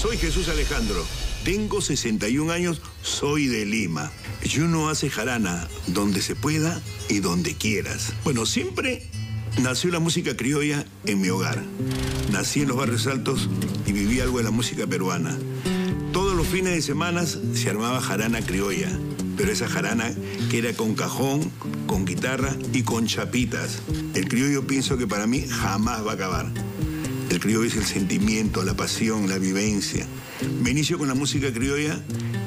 Soy Jesús Alejandro, tengo 61 años, soy de Lima. Y uno hace jarana donde se pueda y donde quieras. Bueno, siempre nació la música criolla en mi hogar. Nací en los barrios altos y viví algo de la música peruana. Todos los fines de semana se armaba jarana criolla, pero esa jarana que era con cajón, con guitarra y con chapitas. El criollo pienso que para mí jamás va a acabar. El criollo es el sentimiento, la pasión, la vivencia. Me inicio con la música criolla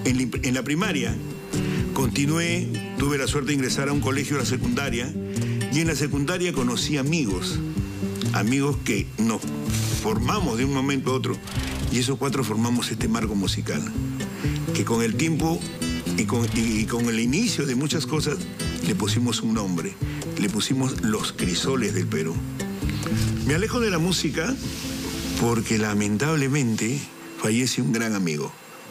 en la primaria. Continué, tuve la suerte de ingresar a un colegio de la secundaria y en la secundaria conocí amigos. Amigos que nos formamos de un momento a otro y esos cuatro formamos este marco musical que con el tiempo y con el inicio de muchas cosas le pusimos un nombre, le pusimos Los Crisoles del Perú. Me alejo de la música porque lamentablemente fallece un gran amigo,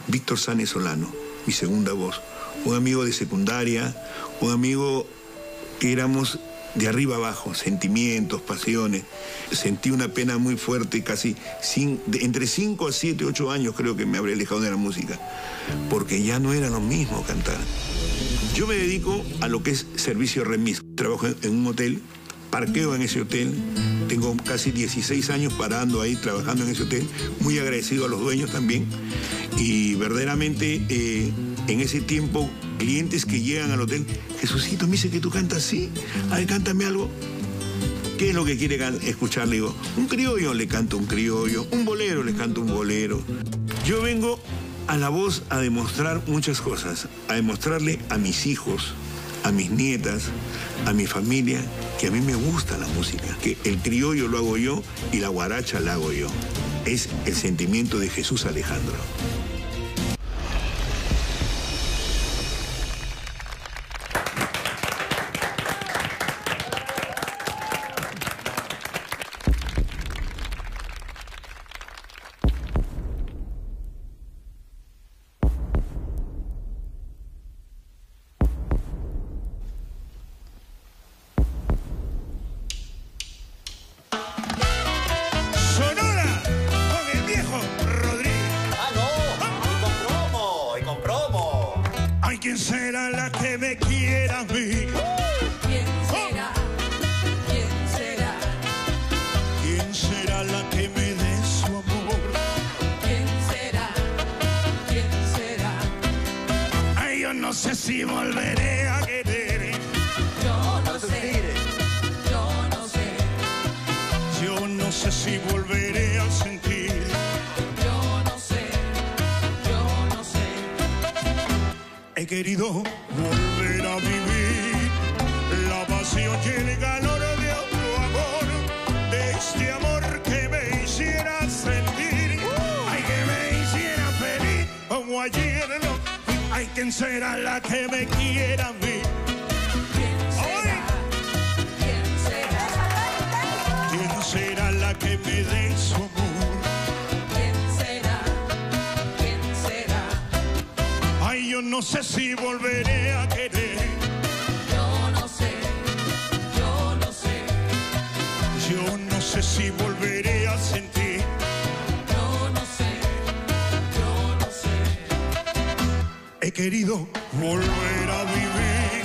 Víctor Sáenz Solano, mi segunda voz. Un amigo de secundaria, un amigo que éramos de arriba abajo, sentimientos, pasiones. Sentí una pena muy fuerte, casi entre 5 a 7, 8 años creo que me habré alejado de la música, porque ya no era lo mismo cantar. Yo me dedico a lo que es servicio remis. Trabajo en un hotel, parqueo en ese hotel. Tengo casi 16 años parando ahí, trabajando en ese hotel. Muy agradecido a los dueños también. Y verdaderamente, en ese tiempo, clientes que llegan al hotel, Jesucito, me dice que tú cantas así. A ver, cántame algo. ¿Qué es lo que quiere escuchar? Le digo, un criollo, le canto un criollo. Un bolero, le canto un bolero. Yo vengo a La Voz a demostrar muchas cosas. A demostrarle a mis hijos, a mis nietas, a mi familia, que a mí me gusta la música, que el criollo lo hago yo y la guaracha la hago yo. Es el sentimiento de Jesús Alejandro. ¿Quién será la que me quiera a mí? ¿Quién será? ¿Quién será? ¿Quién será la que me dé su amor? ¿Quién será? ¿Quién será? Ay, yo no sé si volveré a querer. Yo no sé. Yo no sé. Yo no sé si volveré a sentir. He querido volver a vivir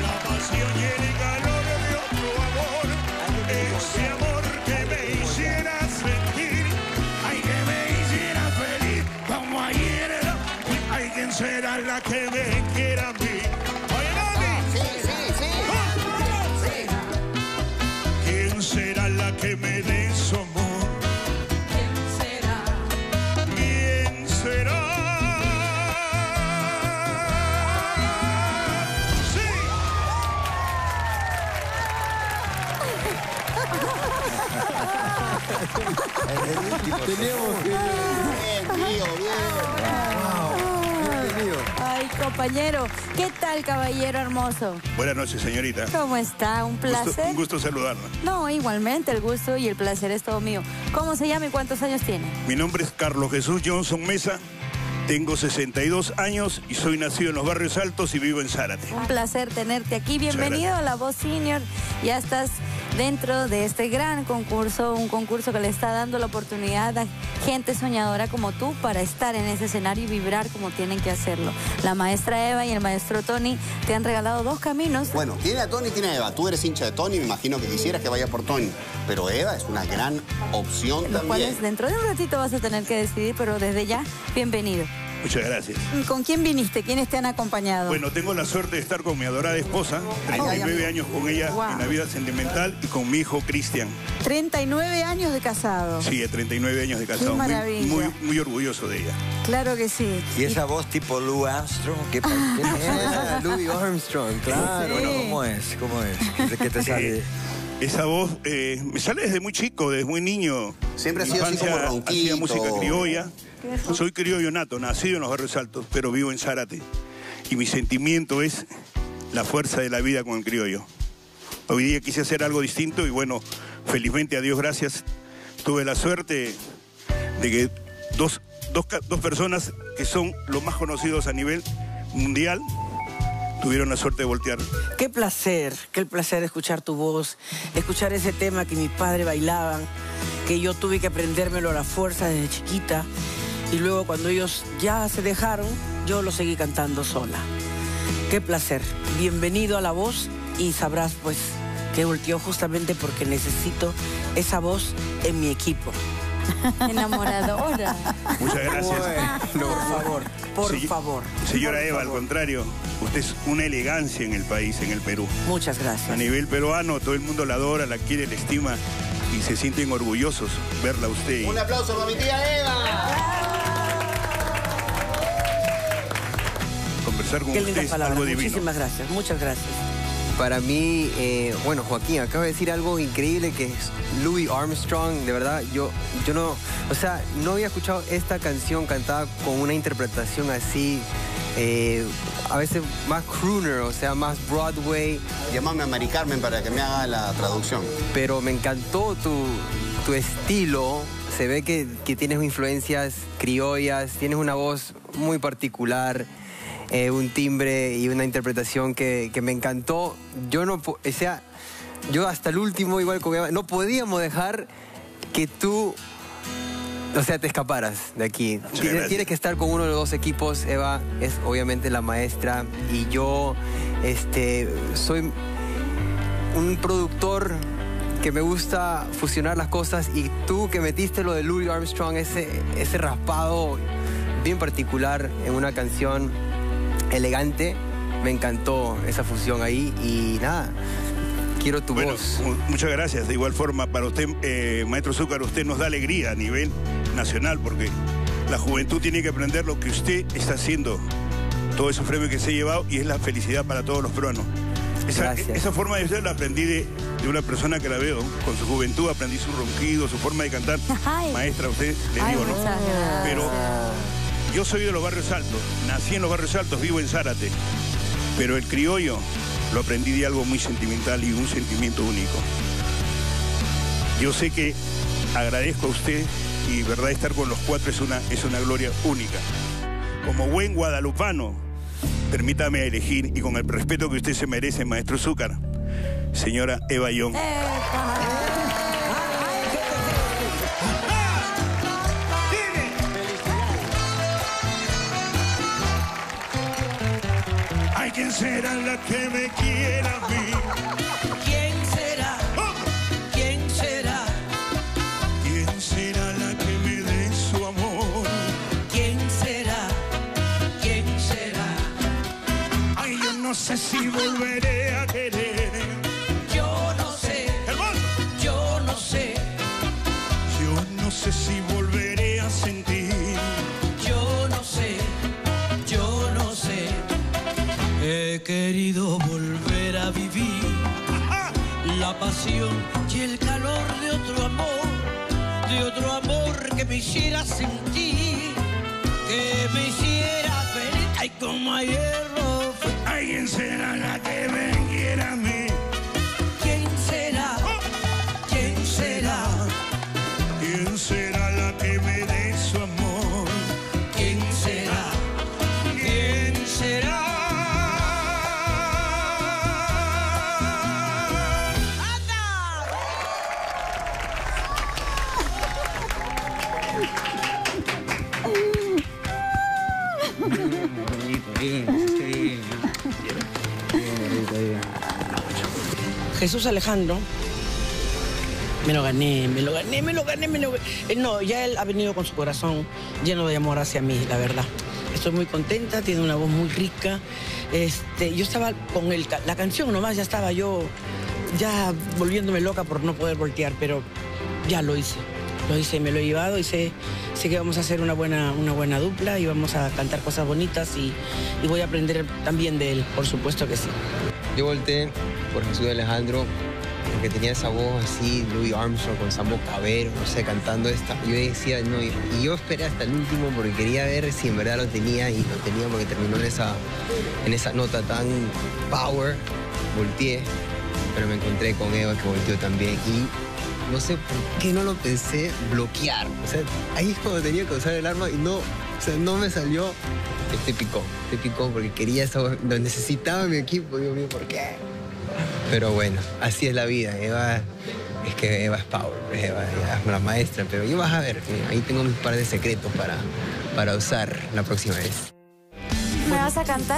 la pasión y el calor de otro amor, de este amor que me hiciera sentir, ay, que me hiciera feliz como ayer. Ay, ¿quién será la que me quiera a mí? ¿Quién será? ¿Quién será? ¿Quién será la que me dé su amor? No sé si volveré a querer. Yo no sé, yo no sé. Yo no sé si volveré a sentir. Yo no sé, yo no sé. He querido volver a vivir la pasión y el calor de otro amor, ese amor que me hiciera sentir, ay, que me hiciera feliz como ayer. Ay, ¿quién será la que me quiera a mí? Oye, mami. Sí, sí, sí. ¿Quién será la que me dé su amor? ¿Quién será? ¿Quién será? Sí. Teníamos que... Bien, tío, bien. Ay, compañero, ¿qué tal, caballero hermoso? Buenas noches, señorita. ¿Cómo está? Un placer. Un gusto saludarla. No, igualmente, el gusto y el placer es todo mío. ¿Cómo se llama y cuántos años tiene? Mi nombre es Carlos Jesús Johnson Mesa, tengo 62 años y soy nacido en los barrios altos y vivo en Zárate. Un placer tenerte aquí. Bienvenido a La Voz Senior. Ya estás dentro de este gran concurso, un concurso que le está dando la oportunidad a gente soñadora como tú para estar en ese escenario y vibrar como tienen que hacerlo. La maestra Eva y el maestro Tony te han regalado dos caminos. Bueno, tiene a Tony, tiene a Eva. Tú eres hincha de Tony, me imagino que quisieras que vaya por Tony, pero Eva es una gran opción también. Lo cual es, dentro de un ratito vas a tener que decidir, pero desde ya, bienvenido. Muchas gracias. ¿Con quién viniste? ¿Quiénes te han acompañado? Bueno, tengo la suerte de estar con mi adorada esposa. 39 años con ella en la vida sentimental y con mi hijo Cristian. 39 años de casado. Sí, 39 años de casado. Qué maravilla. Muy, muy, muy orgulloso de ella. Claro que sí. Y esa voz tipo Louis Armstrong, ¿qué pasa? Louis Armstrong, claro. Sí. Bueno, ¿cómo es? ¿Cómo es? ¿Qué te sale? Esa voz me sale desde muy chico, desde muy niño. Siempre ha sido así como ronquito. Hacía música criolla. Soy criollo nato, nacido en los Barrios Altos, pero vivo en Zárate. Y mi sentimiento es la fuerza de la vida con el criollo. Hoy día quise hacer algo distinto y bueno, felizmente, a Dios gracias, tuve la suerte de que dos personas que son los más conocidos a nivel mundial tuvieron la suerte de voltear. Qué placer escuchar tu voz, escuchar ese tema que mis padres bailaban, que yo tuve que aprendérmelo a la fuerza desde chiquita. Y luego cuando ellos ya se dejaron, yo lo seguí cantando sola. Qué placer. Bienvenido a La Voz y sabrás pues que volteó justamente porque necesito esa voz en mi equipo. Enamoradora. Muchas gracias. Bueno, por favor, por favor. Señora Eva, al contrario, usted es una elegancia en el país, en el Perú. Muchas gracias. A nivel peruano, todo el mundo la adora, la quiere, la estima y se sienten orgullosos verla a usted. Un aplauso para mi tía Eva. Conversar con ustedes, algo divino. Muchísimas gracias, muchas gracias. Para mí, bueno, Joaquín, acaba de decir algo increíble que es Louis Armstrong, de verdad, yo no, o sea, no había escuchado esta canción cantada con una interpretación así, a veces más crooner, o sea, más Broadway. Llámame a Mari Carmen para que me haga la traducción. Pero me encantó tu estilo. Se ve que tienes influencias criollas, tienes una voz muy particular. Un timbre y una interpretación que me encantó. Yo no, o sea, yo hasta el último, igual como Eva, no podíamos dejar que tú, o sea, te escaparas de aquí. Tienes que estar con uno de los dos equipos. Eva es obviamente la maestra y yo soy un productor que me gusta fusionar las cosas, y tú que metiste lo de Louis Armstrong, ese raspado bien particular en una canción elegante, me encantó esa fusión ahí y nada, quiero tu voz. Muchas gracias, de igual forma para usted, maestro Zúcar, usted nos da alegría a nivel nacional porque la juventud tiene que aprender lo que usted está haciendo, todo ese premio que se ha llevado y es la felicidad para todos los peruanos. Esa forma de usted la aprendí de una persona que la veo, con su juventud aprendí su ronquido, su forma de cantar. Ay. Maestra, usted le digo, ¿no? Pero yo soy de los Barrios Altos, nací en los Barrios Altos, vivo en Zárate, pero el criollo lo aprendí de algo muy sentimental y un sentimiento único. Yo sé que agradezco a usted y verdad estar con los cuatro es una gloria única. Como buen guadalupano, permítame elegir, y con el respeto que usted se merece, maestro Zúcar, señora Eva Young. ¿Quién será la que me quiera a mí? ¿Quién será? ¿Quién será? ¿Quién será la que me dé su amor? ¿Quién será? ¿Quién será? Ay, yo no sé si volveré a querer. Yo no sé. ¡Hermano! Yo no sé. Yo no sé si volveré a sentir. Yo no sé. Yo no sé. He querido volver a vivir la pasión y el calor de otro amor que me hiciera sentir, que me hiciera feliz. Ay, como ayer lo fue. ¿Alguien será la que me quiera a mí? ¿Quién será? ¿Quién será? ¿Quién será la que me dé su amor? ¿Quién será? ¿Quién será? Jesús Alejandro. Me lo gané. No, ya él ha venido con su corazón lleno de amor hacia mí, la verdad. Estoy muy contenta, tiene una voz muy rica. Yo estaba con la canción nomás, ya estaba yo ya volviéndome loca por no poder voltear, pero ya lo hice, me lo he llevado y sé que vamos a hacer una buena dupla y vamos a cantar cosas bonitas y voy a aprender también de él, por supuesto que sí. Yo volteé por Jesús Alejandro, porque tenía esa voz así, Louis Armstrong con Sambo Cabello, no sé, cantando esta. Yo decía, no, y yo esperé hasta el último porque quería ver si en verdad lo tenía, y lo tenía porque terminó en esa nota tan power. Volteé, pero me encontré con Eva, que volteó también, y no sé por qué no lo pensé bloquear. O sea, ahí es cuando tenía que usar el arma y no, o sea, no me salió. Te picó porque quería esa voz, lo necesitaba mi equipo, Dios mío, ¿por qué? Pero bueno, así es la vida. Eva es power, Eva es la maestra, pero yo vas a ver, ahí tengo un par de secretos para usar la próxima vez. ¿Me vas a cantar?